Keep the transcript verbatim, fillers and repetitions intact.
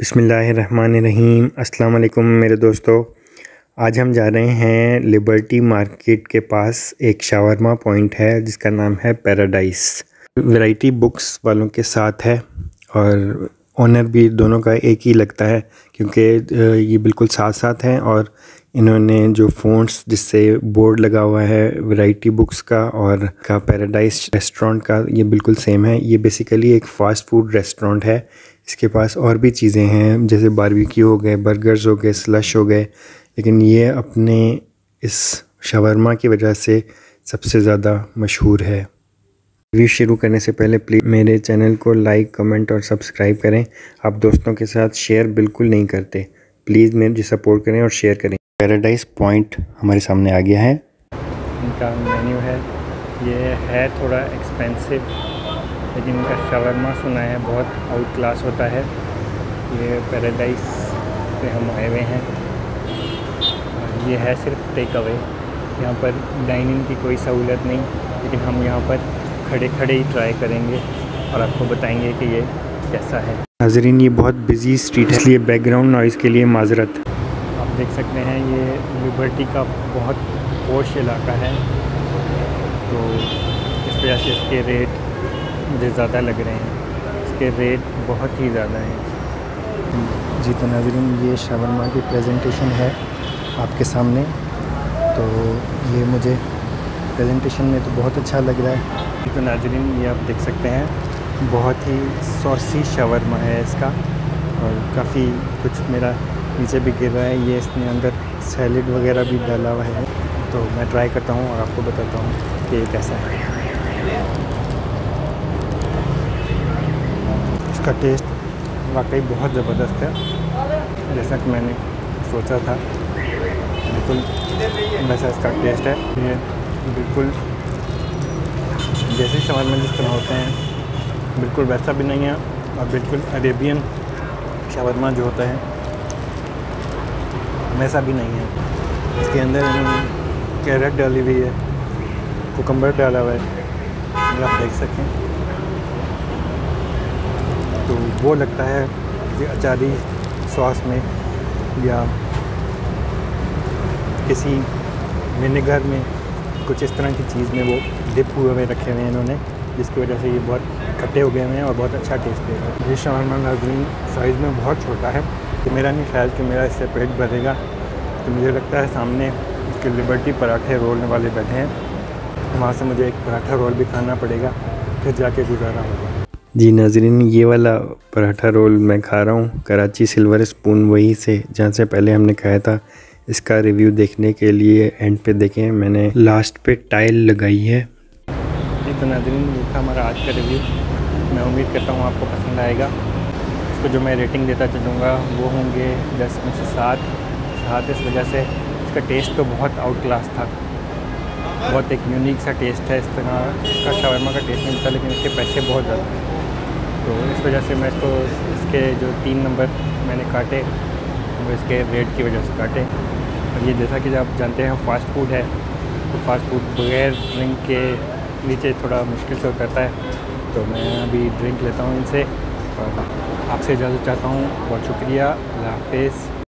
बिस्मिल्लाहिर्रहमानिर्रहीम। अस्सलाम वालेकुम मेरे दोस्तों, आज हम जा रहे हैं लिबर्टी मार्केट के पास एक शावरमा पॉइंट है जिसका नाम है पैराडाइस। वैरायटी बुक्स वालों के साथ है और ओनर भी दोनों का एक ही लगता है क्योंकि ये बिल्कुल साथ साथ हैं और इन्होंने जो फ़ॉन्ट्स जिससे बोर्ड लगा हुआ है वैरायटी बुक्स का और का पैराडाइस रेस्टोरेंट का, ये बिल्कुल सेम है। ये बेसिकली एक फ़ास्ट फूड रेस्टोरेंट है। इसके पास और भी चीज़ें हैं जैसे बारबेक्यू हो गए, बर्गर्स हो गए, स्लश हो गए, लेकिन ये अपने इस शवरमा की वजह से सबसे ज़्यादा मशहूर है। वीडियो शुरू करने से पहले प्लीज़ मेरे चैनल को लाइक, कमेंट और सब्सक्राइब करें। आप दोस्तों के साथ शेयर बिल्कुल नहीं करते, प्लीज़ मेरे सपोर्ट करें और शेयर करें। पैराडाइस पॉइंट हमारे सामने आ गया है। इनका मेन्यू है, ये है थोड़ा एक्सपेंसिव लेकिन इनका शावरमा सुना है बहुत आउट क्लास होता है। ये पैराडाइस पे हम आए हुए हैं। ये है सिर्फ टेक अवे, यहाँ पर डाइनिंग की कोई सहूलत नहीं, लेकिन हम यहाँ पर खड़े खड़े ही ट्राई करेंगे और आपको बताएंगे कि ये कैसा है। नाजरीन, ये बहुत बिजी स्ट्रीट है इसलिए बैकग्राउंड नॉइज़ के लिए माजरत। आप देख सकते हैं ये लिबर्टी का बहुत पॉश इलाका है तो इस वजह से इसके रेट मुझे ज़्यादा लग रहे हैं, इसके रेट बहुत ही ज़्यादा हैं। जी तो नाजरीन, ये शावरमा की प्रेजेंटेशन है आपके सामने। तो ये मुझे प्रेजेंटेशन में तो बहुत अच्छा लग रहा है। जी तो नाजरीन, ये आप देख सकते हैं बहुत ही सॉसी शावरमा है इसका और काफ़ी कुछ मेरा नीचे भी गिर रहा है। ये इसमें अंदर सैलेड वगैरह भी डाला हुआ है। तो मैं ट्राई करता हूँ और आपको बताता हूँ कि ये कैसा है। इसका टेस्ट वाकई बहुत ज़बरदस्त है, जैसा कि मैंने सोचा था बिल्कुल वैसा इसका टेस्ट है। ये बिल्कुल जैसे शावरमा जिस तरह होते हैं बिल्कुल वैसा भी नहीं है और बिल्कुल अरेबियन शावरमा जो होता है वैसा भी नहीं है। इसके अंदर इन्होंने कैरेट डाली हुई है, कुकम्बर डाला हुआ है, आप देख सकें तो वो लगता है कि अचारी सॉस में या किसी विनेगर में कुछ इस तरह की चीज़ में वो डिप हुए हुए रखे हुए हैं इन्होंने, जिसकी वजह से ये बहुत खट्टे हो गए हैं और बहुत अच्छा टेस्ट देगा। ये शावरमा नाज़रीन साइज़ में बहुत छोटा है तो मेरा नहीं ख्याल कि मेरा इससे पेट भरेगा। तो मुझे लगता है सामने इसके लिबर्टी पराठे रोलने वाले बैठे हैं, वहाँ से मुझे एक पराठा रोल भी खाना पड़ेगा फिर जाके गुजारा होगा। जी नाजरीन, ये वाला पराठा रोल मैं खा रहा हूँ, कराची सिल्वर स्पून, वहीं से जहाँ से पहले हमने खाया था। इसका रिव्यू देखने के लिए एंड पे देखें, मैंने लास्ट पे टाइल लगाई है। जी तो नाजरीन, ये था हमारा आज का रिव्यू। मैं उम्मीद करता हूँ आपको पसंद आएगा। इसको जो मैं रेटिंग देता चलूँगा वो होंगे दस में से सात सात इस वजह से इसका टेस्ट तो बहुत आउट क्लास था, बहुत एक यूनिक सा टेस्ट है। इस तरह इसका शावरमा का टेस्ट मिलता है लेकिन इसके पैसे बहुत ज़्यादा हैं तो इस वजह से मैं इसको इसके जो तीन नंबर मैंने काटे वो इसके रेट की वजह से काटे। और ये जैसा कि आप जानते हैं फ़ास्ट फूड है तो फ़ास्ट फूड बगैर ड्रिंक के नीचे थोड़ा मुश्किल से उतरता है। तो मैं अभी ड्रिंक लेता हूँ इनसे और आपसे इजाज़त चाहता हूँ। बहुत शुक्रिया, अल्लाह हाफिज़।